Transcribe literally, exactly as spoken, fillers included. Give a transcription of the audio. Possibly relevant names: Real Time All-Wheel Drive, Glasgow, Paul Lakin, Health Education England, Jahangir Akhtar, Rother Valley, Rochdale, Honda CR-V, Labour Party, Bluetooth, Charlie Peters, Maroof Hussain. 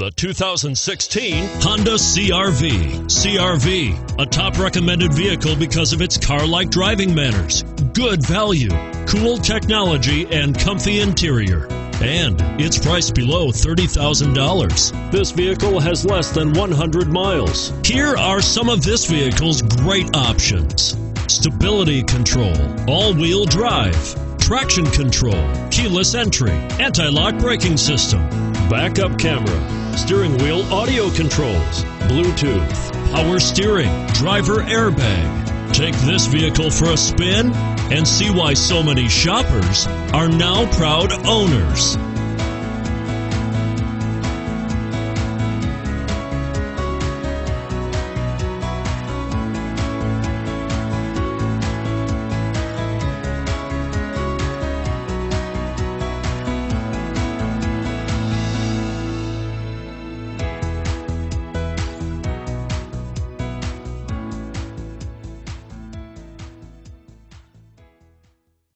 the two thousand sixteen Honda C R V. C R V, a top recommended vehicle because of its car-like driving manners, good value, cool technology, and comfy interior. And it's priced below thirty thousand dollars. This vehicle has less than one hundred miles. Here are some of this vehicle's great options: stability control, all-wheel drive, traction control, keyless entry, anti-lock braking system, backup camera, steering wheel audio controls, Bluetooth, power steering, driver airbag. Take this vehicle for a spin and see why so many shoppers are now proud owners.